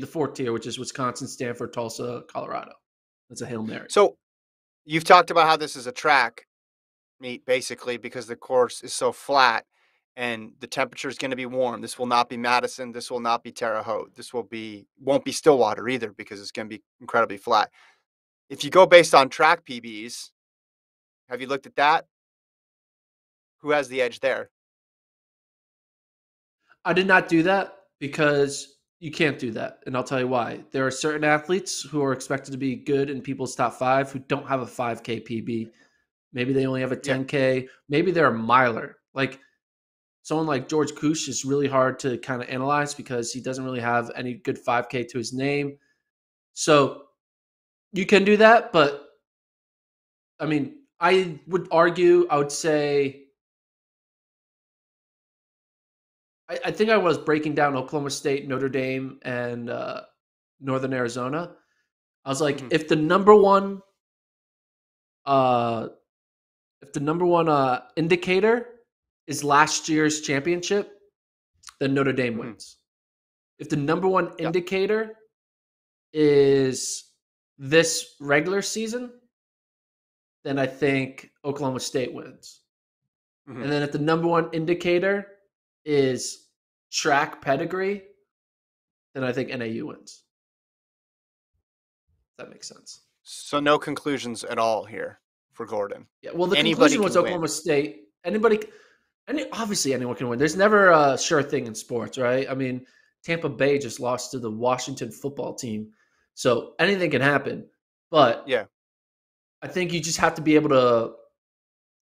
the fourth tier, which is Wisconsin, Stanford, Tulsa, Colorado. That's a Hail Mary. So you've talked about how this is a track meet, basically, because the course is so flat and the temperature is going to be warm. This will not be Madison. This will not be Terre Haute. This won't be Stillwater either, because it's going to be incredibly flat. If you go based on track PBs, have you looked at that? Who has the edge there? I did not do that because you can't do that. And I'll tell you why. There are certain athletes who are expected to be good in people's top five who don't have a 5K PB. Maybe they only have a 10K. Yeah. Maybe they're a miler. Like someone like George Kuosh is really hard to kind of analyze because he doesn't really have any good 5K to his name. So you can do that, but I mean, I would say I think I was breaking down Oklahoma State, Notre Dame, and Northern Arizona. I was like, if the number one, indicator is last year's championship, then Notre Dame wins. If the number one indicator is this regular season, then I think Oklahoma State wins. And then if the number one indicator is track pedigree, then I think NAU wins. If that makes sense. So no conclusions at all here for Gordon. Yeah, well, the conclusion was Oklahoma State. Obviously anyone can win. There's never a sure thing in sports, right? I mean, Tampa Bay just lost to the Washington football team. So anything can happen. But yeah, I think you just have to be able to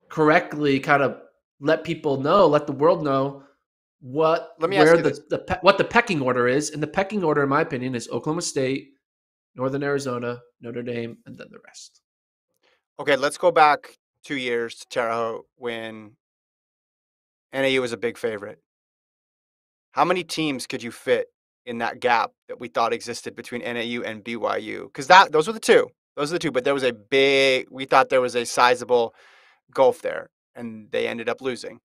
correctly kind of let people know, let the world know what the pecking order is. And the pecking order, in my opinion, is Oklahoma State, Northern Arizona, Notre Dame, and then the rest. Okay, let's go back 2 years to Terre Haute when NAU was a big favorite. How many teams could you fit in that gap that we thought existed between NAU and BYU? Because those were the two. Those are the two, but there was we thought there was a sizable gulf there, and they ended up losing.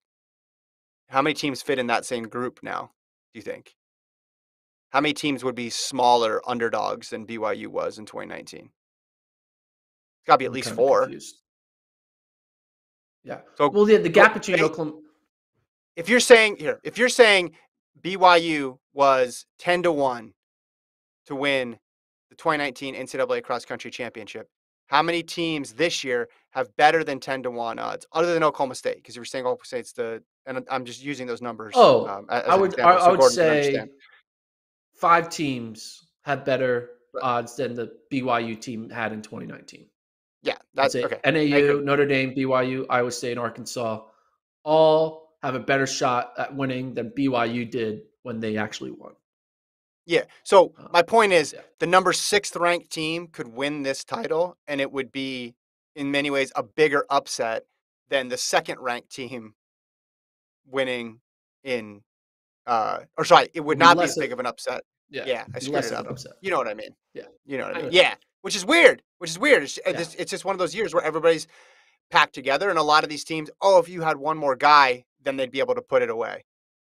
How many teams fit in that same group now, do you think? How many teams would be smaller underdogs than BYU was in 2019? It's got to be at least four. Confused. Yeah. So, well, the gap between Oklahoma. If you're saying BYU was 10-1 to win the 2019 NCAA Cross Country Championship, how many teams this year have better than 10-1 odds, other than Oklahoma State? Because you were saying Oklahoma State's and I'm just using those numbers. Oh, I would say 5 teams have better odds than the BYU team had in 2019. Yeah, that's okay. NAU, Notre Dame, BYU, Iowa State, and Arkansas all have a better shot at winning than BYU did when they actually won. Yeah. So my point is the number 6th ranked team could win this title, and it would be in many ways a bigger upset than the 2nd ranked team winning in it would not be as big of an upset. Yeah. Yeah. I screwed it up. You know what I mean? Yeah. You know what I mean? Yeah. Which is weird. It's just one of those years where everybody's packed together, and a lot of these teams, if you had one more guy, then they'd be able to put it away.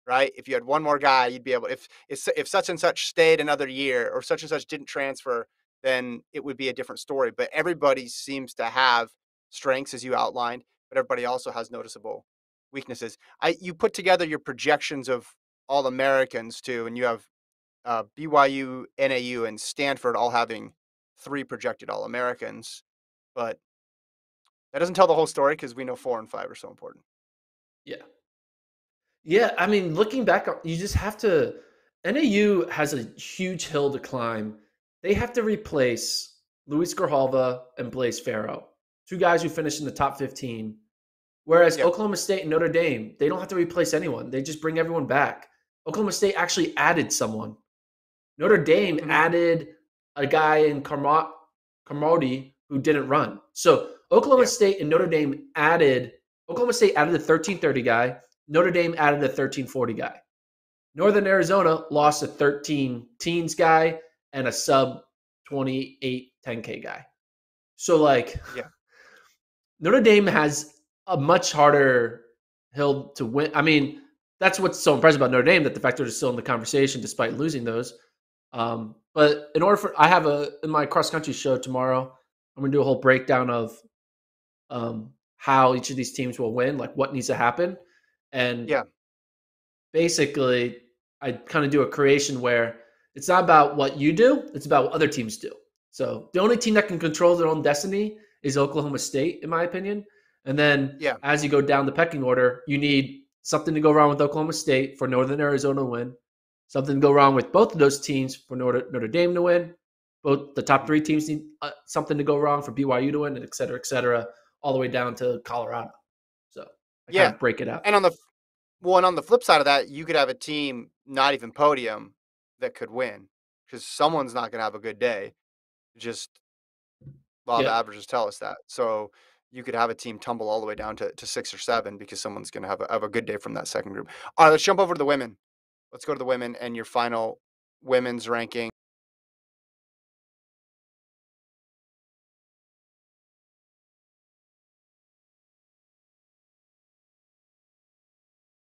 Right? If you had one more guy, you'd be able. If such and such stayed another year, or such and such didn't transfer, then it would be a different story. But everybody seems to have strengths, as you outlined, but everybody also has noticeable weaknesses. You put together your projections of all Americans too, and you have BYU, NAU, and Stanford all having 3 projected All Americans, but that doesn't tell the whole story because we know 4 and 5 are so important. Yeah. Yeah, I mean, looking back, you just have to – NAU has a huge hill to climb. They have to replace Luis Grijalva and Blaise Farrow, 2 guys who finished in the top 15, whereas Oklahoma State and Notre Dame, they don't have to replace anyone. They just bring everyone back. Oklahoma State actually added someone. Notre Dame added a guy in Carmody who didn't run. So Oklahoma State and Notre Dame added – Oklahoma State added a 1330 guy. Notre Dame added a 1340 guy. Northern Arizona lost a 13 teens guy and a sub 28 10K guy. So like Notre Dame has a much harder hill to win. I mean, that's what's so impressive about Notre Dame, that the fact they're still in the conversation despite losing those. But in order for, I have in my cross country show tomorrow, I'm gonna do a whole breakdown of how each of these teams will win, like what needs to happen. And yeah, basically I kind of do a creation where it's not about what you do, it's about what other teams do. So the only team that can control their own destiny is Oklahoma State, in my opinion. And then as you go down the pecking order, you need something to go wrong with Oklahoma State for Northern Arizona to win, something to go wrong with both of those teams for Notre Dame to win. Both the top three teams need something to go wrong for BYU to win, and et cetera, all the way down to Colorado. So I kind of break it out. And on the flip side of that, you could have a team not even podium that could win because someone's not going to have a good day. Just law of averages tell us that. So you could have a team tumble all the way down to 6 or 7 because someone's going to have a good day from that second group. All right, let's jump over to the women. Let's go to the women and your final women's ranking.